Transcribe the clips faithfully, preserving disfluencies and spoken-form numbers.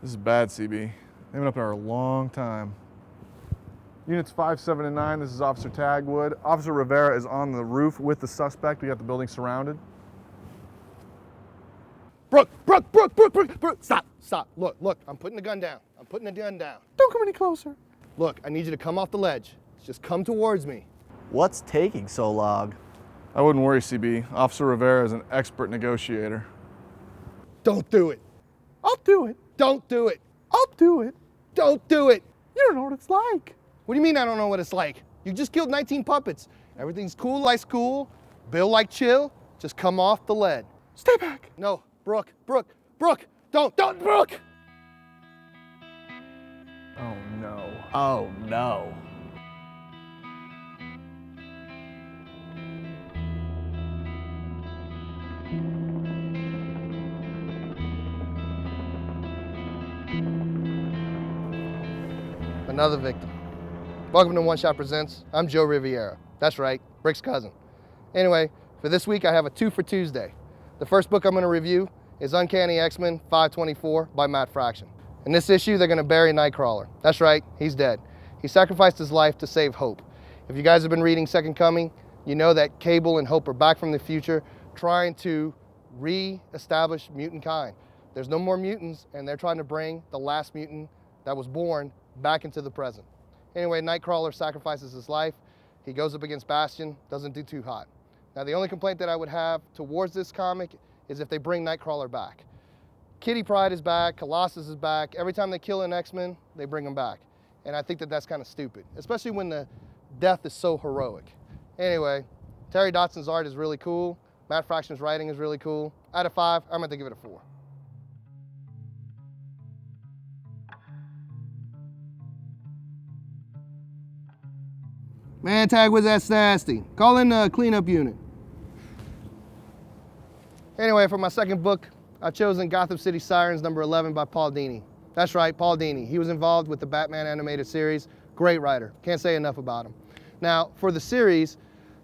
This is bad, C B. They've been up there a long time. Units five, seven, and nine, this is Officer Tagwood. Officer Rivera is on the roof with the suspect. We got the building surrounded. Brooke, Brooke, Brooke, Brooke, Brooke, Brooke, stop, stop. Look, look, I'm putting the gun down. I'm putting the gun down. Don't come any closer. Look, I need you to come off the ledge. Just come towards me. What's taking so long? I wouldn't worry, C B. Officer Rivera is an expert negotiator. Don't do it. I'll do it. Don't do it. I'll do it. Don't do it. You don't know what it's like. What do you mean I don't know what it's like? You just killed nineteen puppets. Everything's cool like cool, Bill like chill. Just come off the lead. Stay back. No, Brooke, Brooke, Brooke, don't, don't, Brooke. Oh no. Oh no. Another victim. Welcome to One Shot Presents. I'm Joe Riviera. That's right, Brooke's cousin. Anyway, for this week I have a two for Tuesday. The first book I'm going to review is Uncanny X-Men five twenty-four by Matt Fraction. In this issue they're going to bury Nightcrawler. That's right, he's dead. He sacrificed his life to save Hope. If you guys have been reading Second Coming, you know that Cable and Hope are back from the future trying to re-establish mutant kind. There's no more mutants and they're trying to bring the last mutant that was born back into the present. Anyway, Nightcrawler sacrifices his life. He goes up against Bastion, doesn't do too hot. Now, the only complaint that I would have towards this comic is if they bring Nightcrawler back. Kitty Pryde is back, Colossus is back. Every time they kill an X-Men, they bring him back. And I think that that's kind of stupid, especially when the death is so heroic. Anyway, Terry Dotson's art is really cool. Matt Fraction's writing is really cool. Out of five, I'm going to give it a four. Man, Tagwood, that's nasty. Call in the cleanup unit. Anyway, for my second book, I've chosen Gotham City Sirens number eleven by Paul Dini. That's right, Paul Dini. He was involved with the Batman animated series. Great writer. Can't say enough about him. Now, for the series,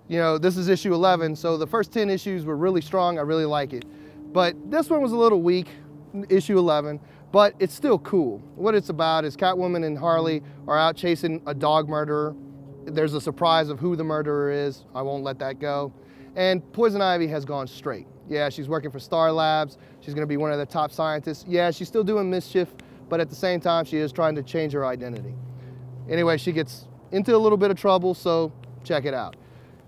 you know, this is issue eleven, so the first ten issues were really strong. I really like it. But this one was a little weak, issue eleven. But it's still cool. What it's about is Catwoman and Harley are out chasing a dog murderer. There's a surprise of who the murderer is. I won't let that go. And Poison Ivy has gone straight. Yeah, she's working for Star Labs. She's gonna be one of the top scientists. Yeah, she's still doing mischief, but at the same time, she is trying to change her identity. Anyway, she gets into a little bit of trouble, so check it out.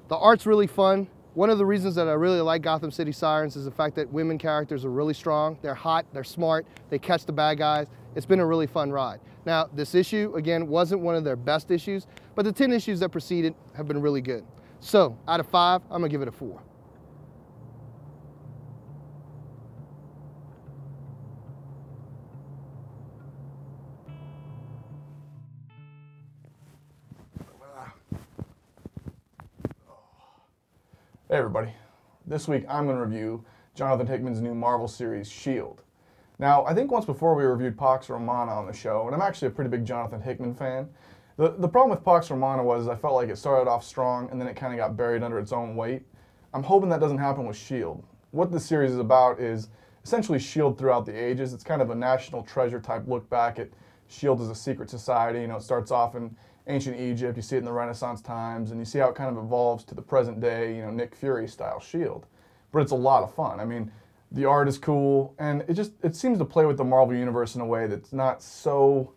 The art's really fun. One of the reasons that I really like Gotham City Sirens is the fact that women characters are really strong. They're hot, they're smart, they catch the bad guys. It's been a really fun ride. Now, this issue, again, wasn't one of their best issues, but the ten issues that preceded have been really good. So, out of five, I'm gonna give it a four. Hey everybody, this week I'm going to review Jonathan Hickman's new Marvel series, S H I E L D. Now, I think once before we reviewed Pax Romana on the show, and I'm actually a pretty big Jonathan Hickman fan. The, the problem with Pax Romana was I felt like it started off strong and then it kind of got buried under its own weight. I'm hoping that doesn't happen with S H I E L D. What this series is about is essentially S H I E L D throughout the ages. It's kind of a national treasure type look back at S H I E L D is a secret society. You know, it starts off in ancient Egypt. You see it in the Renaissance times, and you see how it kind of evolves to the present day, you know, Nick Fury style S H I E L D. But it's a lot of fun. I mean, the art is cool, and it just it seems to play with the Marvel Universe in a way that's not so,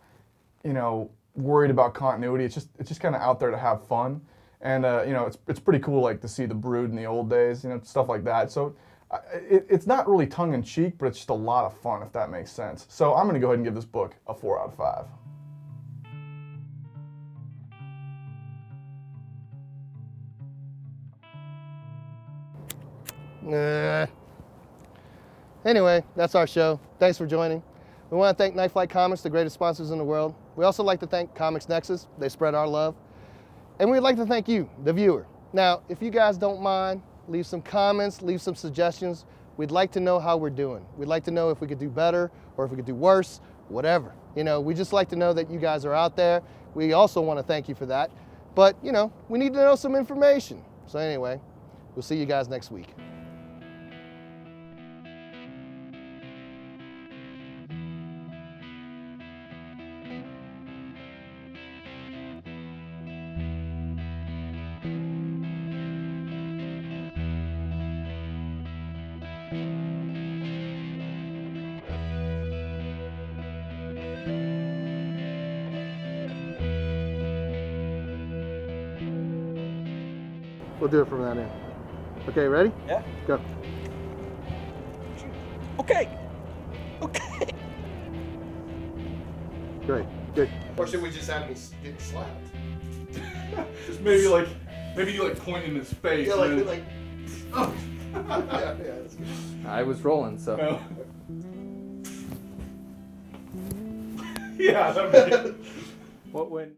you know, worried about continuity. It's just it's just kind of out there to have fun, and uh, you know, it's it's pretty cool, like, to see the Brood in the old days, you know, stuff like that. So it, it's not really tongue in cheek, but it's just a lot of fun, if that makes sense. So I'm going to go ahead and give this book a four out of five. Nah. Anyway, that's our show. Thanks for joining. We want to thank Night Flight Comics, the greatest sponsors in the world. We also like to thank Comics Nexus. They spread our love. And we'd like to thank you, the viewer. Now, if you guys don't mind, leave some comments, leave some suggestions. We'd like to know how we're doing. We'd like to know if we could do better or if we could do worse, whatever. You know, we just like to know that you guys are out there. We also want to thank you for that. But, you know, we need to know some information. So anyway, we'll see you guys next week. We'll do it from that end. Okay, ready? Yeah. Go. Okay. Okay. Great. Good. Or should we just have me get slapped? Just maybe like, maybe you like point in his face. Yeah, like, like, oh. Yeah, yeah, that's good. I was rolling, so. No. Yeah, that'd be good. What went?